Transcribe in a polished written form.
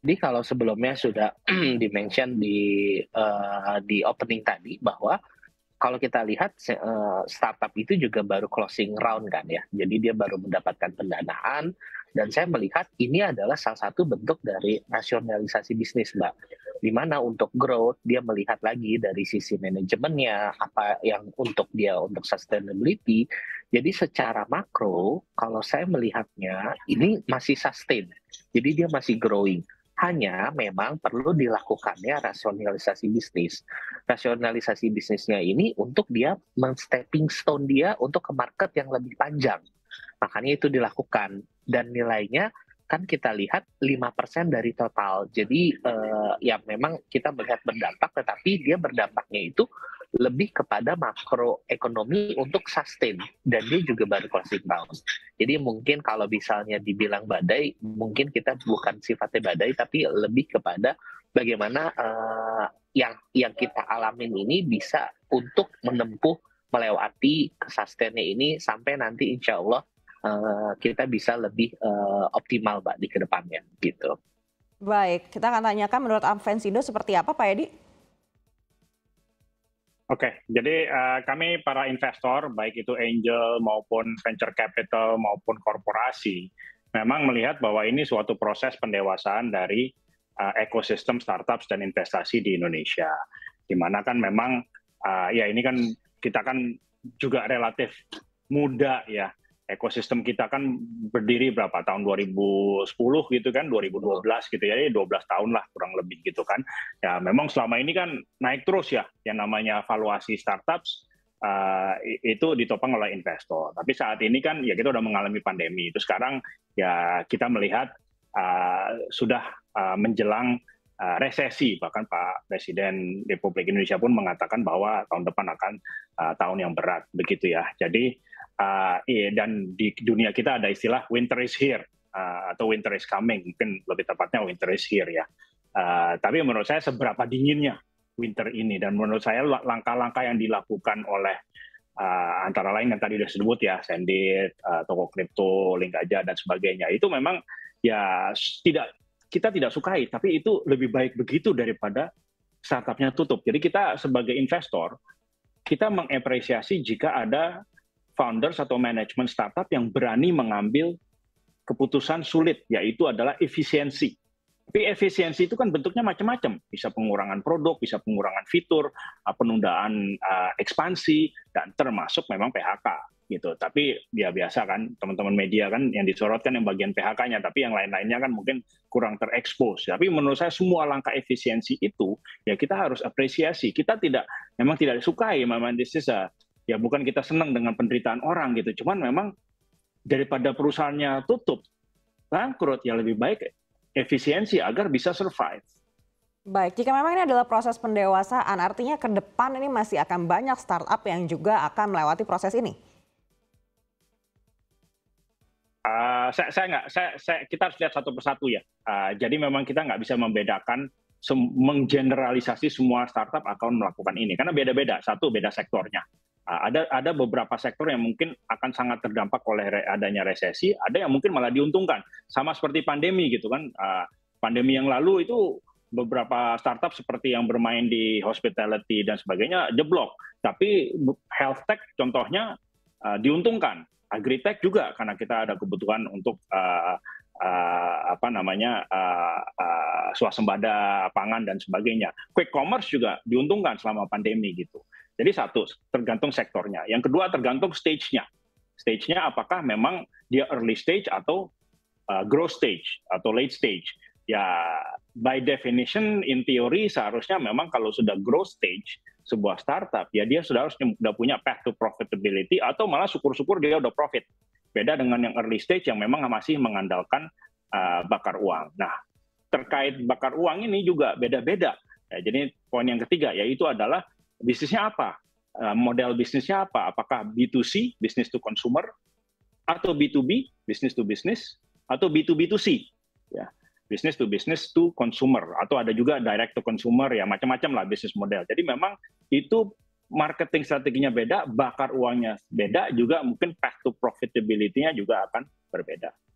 Jadi kalau sebelumnya sudah dimention di opening tadi bahwa kalau kita lihat startup itu juga baru closing round kan ya. Jadi dia baru mendapatkan pendanaan dan saya melihat ini adalah salah satu bentuk dari rasionalisasi bisnis Mbak. Di mana untuk growth dia melihat lagi dari sisi manajemennya apa yang untuk dia untuk sustainability. Jadi secara makro kalau saya melihatnya ini masih sustain. Jadi dia masih growing. Hanya memang perlu dilakukannya rasionalisasi bisnis. Rasionalisasi bisnisnya ini untuk dia men-stepping stone dia untuk ke market yang lebih panjang. Makanya itu dilakukan. Dan nilainya kan kita lihat 5% dari total. Jadi ya memang kita melihat berdampak, tetapi dia berdampaknya itu lebih kepada makroekonomi untuk sustain dan dia juga baru closing round. Jadi mungkin kalau misalnya dibilang badai, mungkin kita bukan sifatnya badai tapi lebih kepada bagaimana yang kita alamin ini bisa untuk menempuh melewati kesustainnya ini sampai nanti insya Allah kita bisa lebih optimal Mbak di kedepannya gitu. Baik, kita akan tanyakan menurut Amvesindo seperti apa Pak Eddi? Oke, jadi kami para investor, baik itu angel maupun venture capital maupun korporasi, memang melihat bahwa ini suatu proses pendewasaan dari ekosistem startups dan investasi di Indonesia. Di mana kan memang, ya ini kan kita kan juga relatif muda ya, ekosistem kita kan berdiri berapa tahun 2010 gitu kan, 2012 gitu ya, 12 tahun lah kurang lebih gitu kan. Ya memang selama ini kan naik terus ya, yang namanya valuasi startups itu ditopang oleh investor. Tapi saat ini kan ya kita udah mengalami pandemi. Itu sekarang ya kita melihat sudah menjelang resesi. Bahkan Pak Presiden Republik Indonesia pun mengatakan bahwa tahun depan akan tahun yang berat begitu ya. Jadi dan di dunia kita ada istilah winter is here atau winter is coming, mungkin lebih tepatnya winter is here ya. Tapi menurut saya seberapa dinginnya winter ini, dan menurut saya langkah-langkah yang dilakukan oleh antara lain yang tadi sudah disebut ya, Sendit, toko kripto, link aja dan sebagainya, itu memang ya kita tidak sukai, tapi itu lebih baik begitu daripada startupnya tutup. Jadi kita sebagai investor kita mengapresiasi jika ada founders atau manajemen startup yang berani mengambil keputusan sulit, yaitu adalah efisiensi. Tapi efisiensi itu kan bentuknya macam-macam, bisa pengurangan produk, bisa pengurangan fitur, penundaan ekspansi, dan termasuk memang PHK gitu. Tapi ya biasa kan teman-teman media kan yang disorotkan yang bagian PHK-nya, tapi yang lain-lainnya kan mungkin kurang terekspos. Tapi menurut saya semua langkah efisiensi itu ya kita harus apresiasi. Kita memang tidak sukai, memang this is a, ya bukan kita senang dengan penderitaan orang gitu, cuman memang daripada perusahaannya tutup, bangkrut, ya lebih baik efisiensi agar bisa survive. Baik, jika memang ini adalah proses pendewasaan, artinya ke depan ini masih akan banyak startup yang juga akan melewati proses ini? Kita harus lihat satu persatu ya. Jadi memang kita nggak bisa membedakan, menggeneralisasi semua startup akan melakukan ini, karena beda-beda, satu beda sektornya. Ada beberapa sektor yang mungkin akan sangat terdampak oleh adanya resesi, ada yang mungkin malah diuntungkan. Sama seperti pandemi gitu kan. Pandemi yang lalu itu beberapa startup seperti yang bermain di hospitality dan sebagainya jeblok. Tapi health tech contohnya diuntungkan. Agritech juga karena kita ada kebutuhan untuk swasembada pangan dan sebagainya. Quick commerce juga diuntungkan selama pandemi gitu. Jadi satu, tergantung sektornya. Yang kedua, tergantung stage-nya. Stage-nya apakah memang dia early stage atau growth stage atau late stage. Ya, by definition, in theory, seharusnya memang kalau sudah growth stage, sebuah startup, ya dia sudah punya path to profitability atau malah syukur-syukur dia udah profit. Beda dengan yang early stage yang memang masih mengandalkan bakar uang. Nah, terkait bakar uang ini juga beda-beda. Ya, jadi poin yang ketiga, yaitu adalah bisnisnya apa? Model bisnisnya apa? Apakah B2C, business to consumer, atau B2B, business to business, atau B2B2C, ya, business to consumer, atau ada juga direct to consumer, ya macam-macam lah bisnis model. Jadi memang itu marketing strateginya beda, bakar uangnya beda, juga mungkin path to profitability-nya juga akan berbeda.